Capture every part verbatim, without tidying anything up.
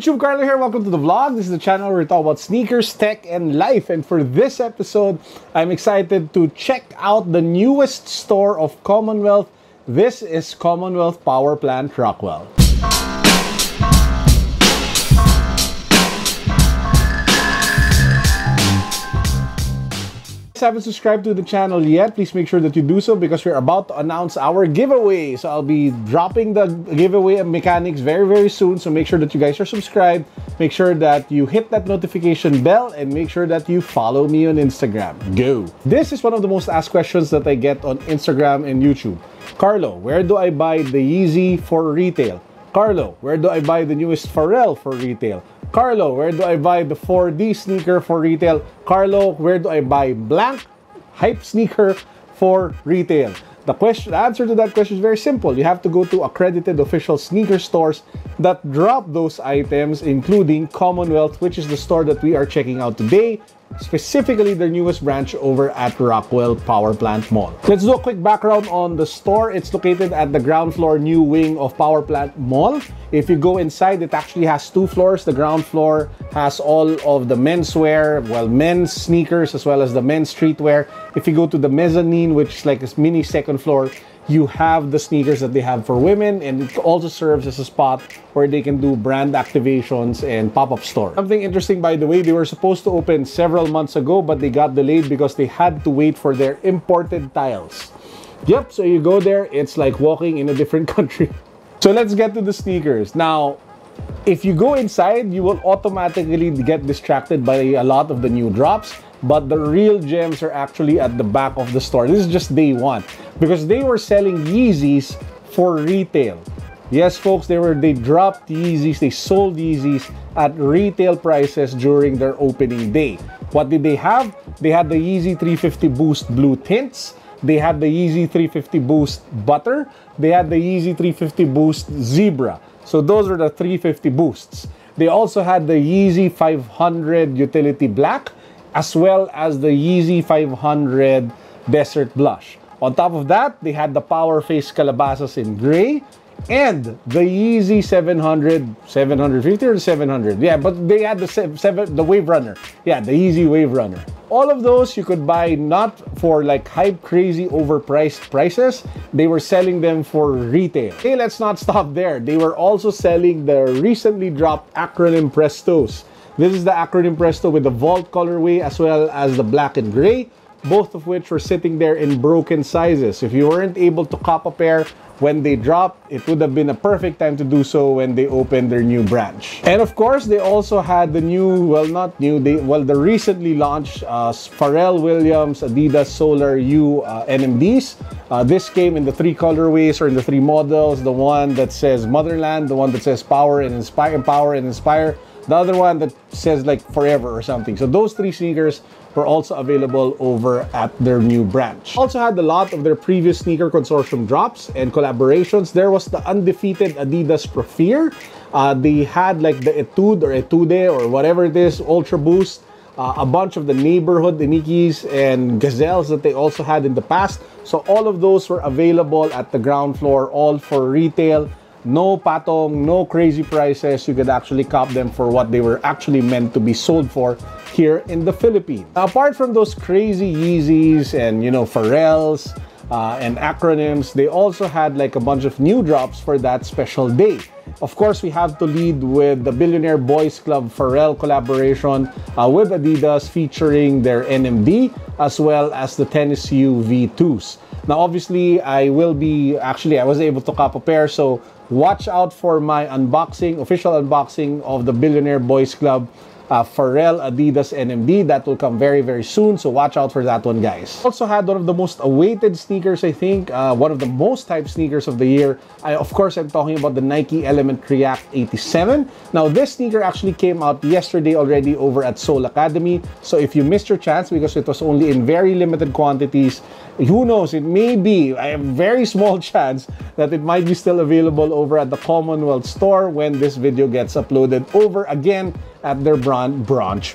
YouTube, Carlo here. Welcome to the vlog. This is the channel where we talk about sneakers, tech, and life. And for this episode, I'm excited to check out the newest store of Commonwealth. This is Commonwealth Power Plant Rockwell. If you haven't subscribed to the channel yet, please make sure that you do so because we're about to announce our giveaway. So I'll be dropping the giveaway mechanics very very soon, so make sure that you guys are subscribed, make sure that you hit that notification bell, and make sure that you follow me on Instagram. Go! This is one of the most asked questions that I get on Instagram and YouTube. Carlo, where do I buy the Yeezy for retail? Carlo, where do I buy the newest Pharrell for retail? Carlo, where do I buy the four D sneaker for retail? Carlo, where do I buy blank hype sneaker for retail? The question, the answer to that question is very simple. You have to go to accredited official sneaker stores that drop those items, including Commonwealth, which is the store that we are checking out today, specifically their newest branch over at Rockwell Power Plant Mall. Let's do a quick background on the store. It's located at the ground floor new wing of Power Plant Mall. If you go inside, it actually has two floors. The ground floor has all of the menswear, well, men's sneakers as well as the men's streetwear. If you go to the mezzanine, which is like this mini second floor, you have the sneakers that they have for women, and it also serves as a spot where they can do brand activations and pop-up stores. Something interesting, by the way, they were supposed to open several months ago, but they got delayed because they had to wait for their imported tiles. Yep, so you go there, it's like walking in a different country. So let's get to the sneakers. Now, if you go inside, you will automatically get distracted by a lot of the new drops. But the real gems are actually at the back of the store. This is just day one because they were selling Yeezys for retail. Yes, folks, they were they dropped Yeezys, they sold Yeezys at retail prices during their opening day. What did they have? They had the Yeezy three fifty Boost Blue Tints. They had the Yeezy three fifty Boost Butter. They had the Yeezy three fifty Boost Zebra. So those are the three fifty Boosts. They also had the Yeezy five hundred Utility Black, as well as the Yeezy five hundred Desert Blush. On top of that, they had the Power Face Calabasas in gray and the Yeezy seven hundred, seven fifty or seven hundred. Yeah, but they had the seven, the Wave Runner. Yeah, the Yeezy Wave Runner. All of those you could buy not for like hype crazy overpriced prices. They were selling them for retail. Hey, let's not stop there. They were also selling the recently dropped Acronym Prestos. This is the Acronym Presto with the Vault colorway as well as the black and gray, both of which were sitting there in broken sizes. If you weren't able to cop a pair when they dropped, it would have been a perfect time to do so when they opened their new branch. And of course, they also had the new, well, not new, they, well, the recently launched uh, Pharrell Williams Adidas Solar U uh, N M Ds. Uh, this came in the three colorways or in the three models, the one that says Motherland, the one that says Power and Inspire, Power and Inspire, the other one that says like Forever or something. So those three sneakers were also available over at their new branch. Also had a lot of their previous sneaker consortium drops and collaborations. There was the undefeated Adidas Profeer. Uh, they had like the Etude or Etude or whatever it is, Ultra Boost. Uh, a bunch of the neighborhood Nikes and Gazelles that they also had in the past. So all of those were available at the ground floor, all for retail. No patong, no crazy prices. You could actually cop them for what they were actually meant to be sold for here in the Philippines. Now, apart from those crazy Yeezys and, you know, Pharrells uh, and Acronyms, they also had like a bunch of new drops for that special day. Of course, we have to lead with the Billionaire Boys Club Pharrell collaboration uh, with Adidas featuring their N M D as well as the Tennis U V twos. Now, obviously, I will be, actually, I was able to cop a pair, so watch out for my unboxing, official unboxing of the Billionaire Boys Club uh, Pharrell Adidas N M D. That will come very, very soon, so watch out for that one, guys. Also had one of the most awaited sneakers, I think, uh, one of the most hyped sneakers of the year. I, of course, I'm talking about the Nike Element React eighty-seven. Now, this sneaker actually came out yesterday already over at Soul Academy, so if you missed your chance because it was only in very limited quantities, who knows, it may be, I have a very small chance that it might be still available over at the Commonwealth store when this video gets uploaded over again at their branch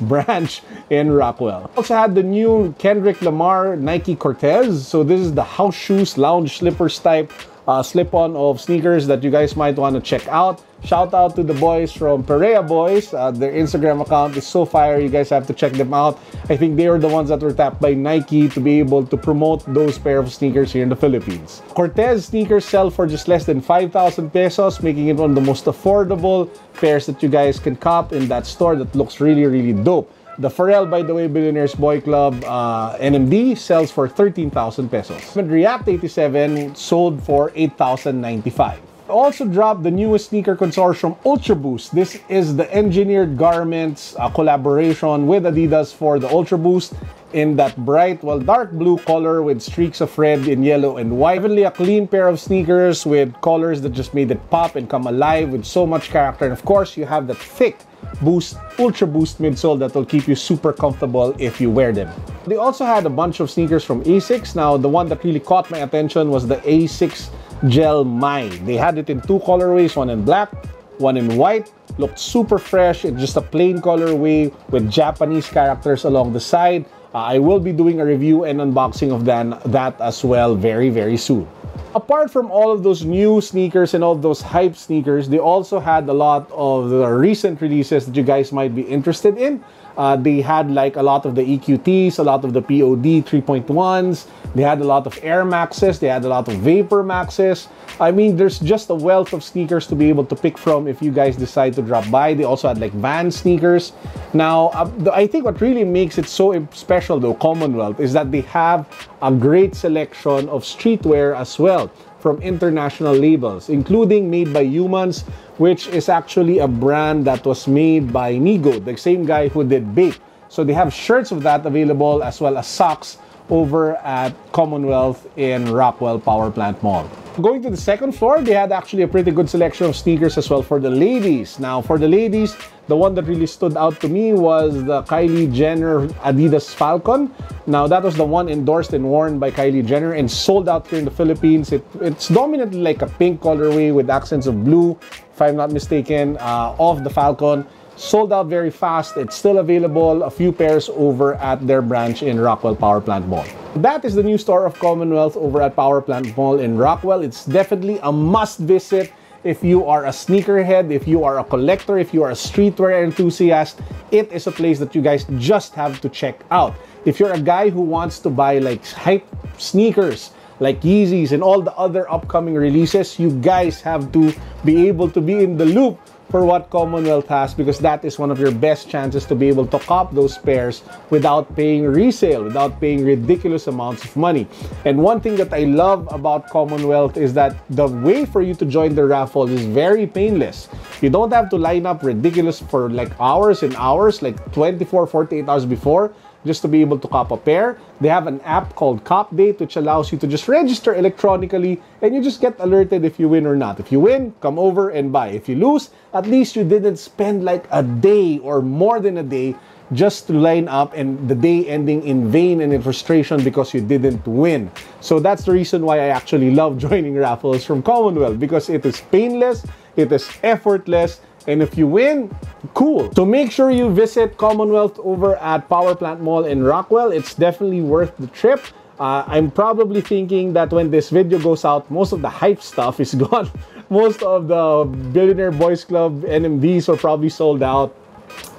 branch in Rockwell. Also had the new Kendrick Lamar Nike Cortez. So this is the house shoes, lounge slippers type uh, slip-on of sneakers that you guys might want to check out. Shout out to the boys from Perea Boys. Uh, their Instagram account is so fire. You guys have to check them out. I think they were the ones that were tapped by Nike to be able to promote those pair of sneakers here in the Philippines. Cortez sneakers sell for just less than five thousand pesos, making it one of the most affordable pairs that you guys can cop in that store that looks really, really dope. The Pharrell, by the way, Billionaire Boys Club uh, N M D sells for thirteen thousand pesos. Element React eighty-seven sold for eight thousand ninety-five. Also dropped the newest sneaker consortium, Ultra Boost. This is the engineered garments uh, collaboration with Adidas for the Ultra Boost in that bright, well, dark blue color with streaks of red and yellow and white. Heavenly, a clean pair of sneakers with colors that just made it pop and come alive with so much character. And of course, you have that thick Boost, Ultra Boost midsole that will keep you super comfortable if you wear them. They also had a bunch of sneakers from ASICS. Now, the one that really caught my attention was the ASICS Gel Mai. They had it in two colorways, one in black, one in white. Looked super fresh. It's just a plain colorway with Japanese characters along the side. Uh, I will be doing a review and unboxing of that, that as well very, very soon. Apart from all of those new sneakers and all of those hype sneakers, they also had a lot of the recent releases that you guys might be interested in. Uh, they had like a lot of the E Q Ts, a lot of the P O D three point ones. They had a lot of Air Maxes. They had a lot of Vapor Maxes. I mean, there's just a wealth of sneakers to be able to pick from if you guys decide to drop by. They also had like Van sneakers. Now, uh, the, I think what really makes it so special though, Commonwealth, is that they have a great selection of streetwear as well from international labels, including Made by Humans, which is actually a brand that was made by Nigo, the same guy who did Bape. So they have shirts of that available as well as socks over at Commonwealth in Rockwell Power Plant Mall. Going to the second floor, they had actually a pretty good selection of sneakers as well for the ladies. Now, for the ladies, the one that really stood out to me was the Kylie Jenner Adidas Falcon. Now, that was the one endorsed and worn by Kylie Jenner and sold out here in the Philippines. It, it's dominantly like a pink colorway with accents of blue, if I'm not mistaken, uh, of the Falcon. Sold out very fast. It's still available, a few pairs over at their branch in Rockwell Power Plant Mall. That is the new store of Commonwealth over at Power Plant Mall in Rockwell. It's definitely a must visit if you are a sneakerhead, if you are a collector, if you are a streetwear enthusiast. It is a place that you guys just have to check out. If you're a guy who wants to buy like hype sneakers, like Yeezys and all the other upcoming releases, you guys have to be able to be in the loop for what Commonwealth has, because that is one of your best chances to be able to cop those pairs without paying resale, without paying ridiculous amounts of money. And one thing that I love about Commonwealth is that the way for you to join the raffle is very painless. You don't have to line up ridiculous for like hours and hours, like twenty-four, forty-eight hours before, just to be able to cop a pair. They have an app called Cop Date, which allows you to just register electronically and you just get alerted if you win or not. If you win, come over and buy. If you lose, at least you didn't spend like a day or more than a day just to line up and the day ending in vain and in frustration because you didn't win. So that's the reason why I actually love joining raffles from Commonwealth, because it is painless, it is effortless, and if you win, cool. So make sure you visit Commonwealth over at Power Plant Mall in Rockwell. It's definitely worth the trip. Uh, I'm probably thinking that when this video goes out, most of the hype stuff is gone. Most of the Billionaire Boys Club N M Ds are probably sold out.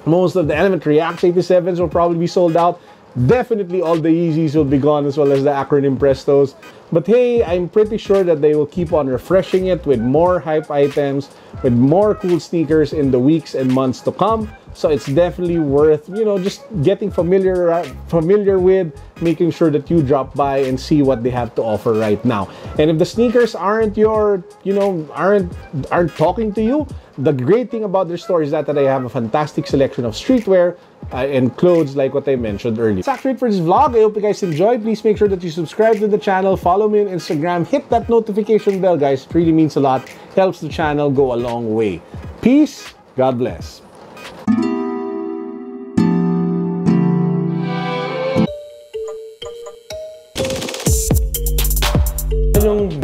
Most of the Element React eighty-sevens will probably be sold out. Definitely all the Yeezys will be gone, as well as the Acronym Prestos. But hey, I'm pretty sure that they will keep on refreshing it with more hype items, with more cool sneakers in the weeks and months to come. So it's definitely worth, you know, just getting familiar, familiar with, making sure that you drop by and see what they have to offer right now. And if the sneakers aren't your, you know, aren't aren't talking to you, the great thing about their store is that, that they have a fantastic selection of streetwear uh, and clothes like what I mentioned earlier. That's actually it for this vlog. I hope you guys enjoyed. Please make sure that you subscribe to the channel, follow me on Instagram, hit that notification bell, guys. It really means a lot. Helps the channel go a long way. Peace. God bless.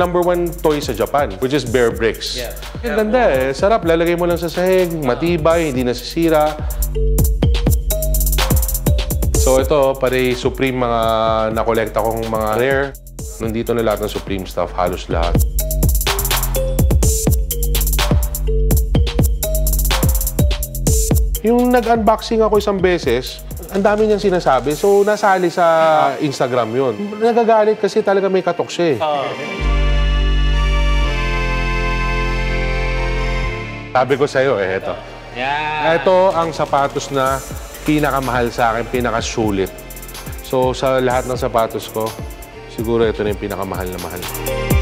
Number one toy sa Japan, which is Bear Bricks. Yeah. Ang ganda eh. Sarap. Lalagay mo lang sa sahig. Matibay. Hindi nasisira. So ito, pare Supreme mga nakolekta kong mga rare. Nandito na lahat ng Supreme stuff. Halos lahat. Yung nag-unboxing ako isang beses, ang dami niyang sinasabi. So, nasali sa Instagram yun. Nagagalit kasi talaga may katok siya eh. Uh. Sabi ko sa'yo eh, ito. Yeah. Ito ang sapatos na pinakamahal sa akin, pinakasulit. So, sa lahat ng sapatos ko, siguro ito na yung pinakamahal na mahal.